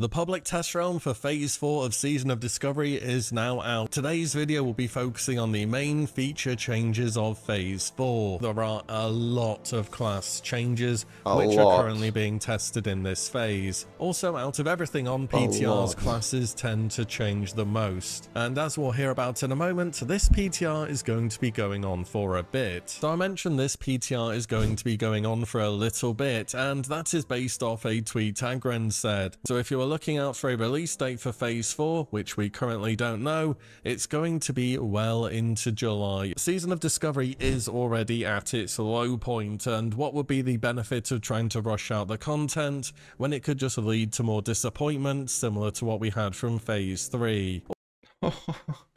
The public test realm for Phase 4 of Season of Discovery is now out. Today's video will be focusing on the main feature changes of Phase 4. There are a lot of class changes which are currently being tested in this phase. Also, out of everything on PTRs, classes tend to change the most. And as we'll hear about in a moment, this PTR is going to be going on for a bit. So I mentioned this PTR is going to be going on for a little bit, and that is based off a tweet Agren said. So if you're looking out for a release date for Phase 4, which we currently don't know, it's going to be well into July. Season of Discovery is already at its low point, and what would be the benefit of trying to rush out the content when it could just lead to more disappointment, similar to what we had from Phase 3.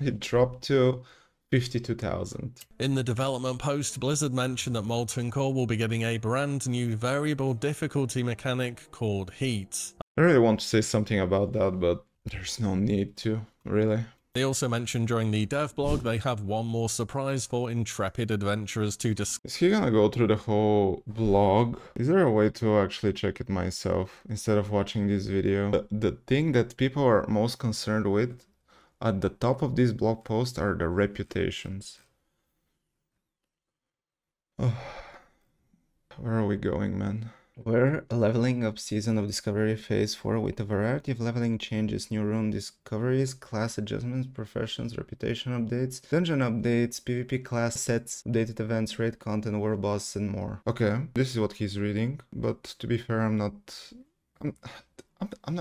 It dropped to 52,000. In the development post, Blizzard mentioned that Molten Core will be getting a brand new variable difficulty mechanic called HEAT. I really want to say something about that, but there's no need to, really. They also mentioned during the dev blog they have one more surprise for intrepid adventurers to discuss. Is he gonna go through the whole blog? Is there a way to actually check it myself instead of watching this video? The thing that people are most concerned with at the top of this blog post are the reputations. Oh, where are we going, man? We're leveling up Season of Discovery Phase 4 with a variety of leveling changes, new room discoveries, class adjustments, professions, reputation updates, dungeon updates, PvP class sets, updated events, raid content, war boss, and more. Okay, this is what he's reading, but to be fair, I'm not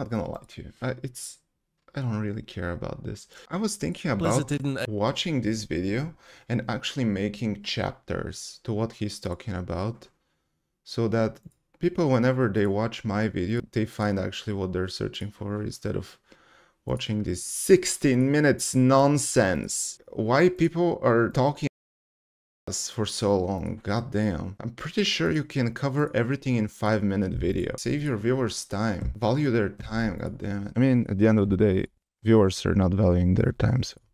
gonna lie to you. I don't really care about this. I was thinking about watching this video and actually making chapters to what he's talking about, so that people, whenever they watch my video, they find actually what they're searching for instead of watching this 16 minutes nonsense. Why people are talking us for so long? God damn. I'm pretty sure you can cover everything in 5-minute video. Save your viewers' time. Value their time, god damn it. I mean, at the end of the day, viewers are not valuing their time, so